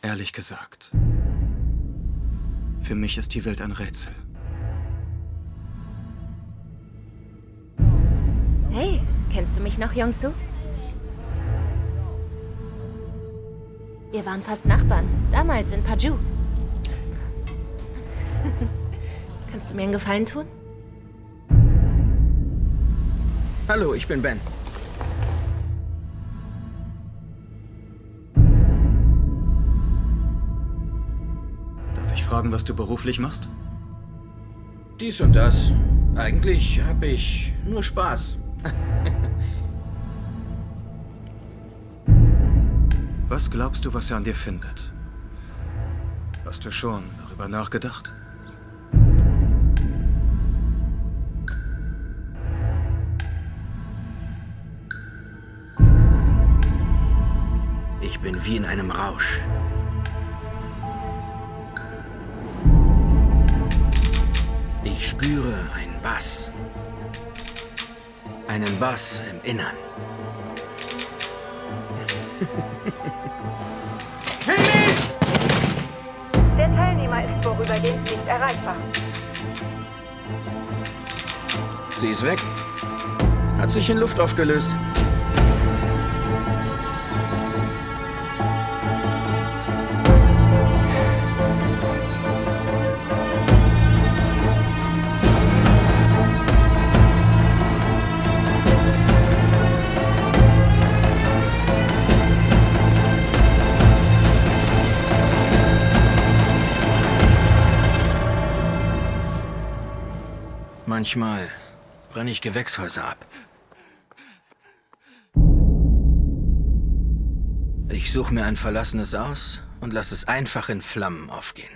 Ehrlich gesagt. Für mich ist die Welt ein Rätsel. Hey, kennst du mich noch, Jongsu? Wir waren fast Nachbarn, damals in Paju. Kannst du mir einen Gefallen tun? Hallo, ich bin Ben. Darf ich fragen, was du beruflich machst? Dies und das. Eigentlich habe ich nur Spaß. Was glaubst du, was er an dir findet? Hast du schon darüber nachgedacht? Ich bin wie in einem Rausch. Ich spüre einen Bass. Einen Bass im Innern. Hey! Der Teilnehmer ist vorübergehend nicht erreichbar. Sie ist weg. Hat sich in Luft aufgelöst. Manchmal brenne ich Gewächshäuser ab. Ich suche mir ein verlassenes aus und lasse es einfach in Flammen aufgehen.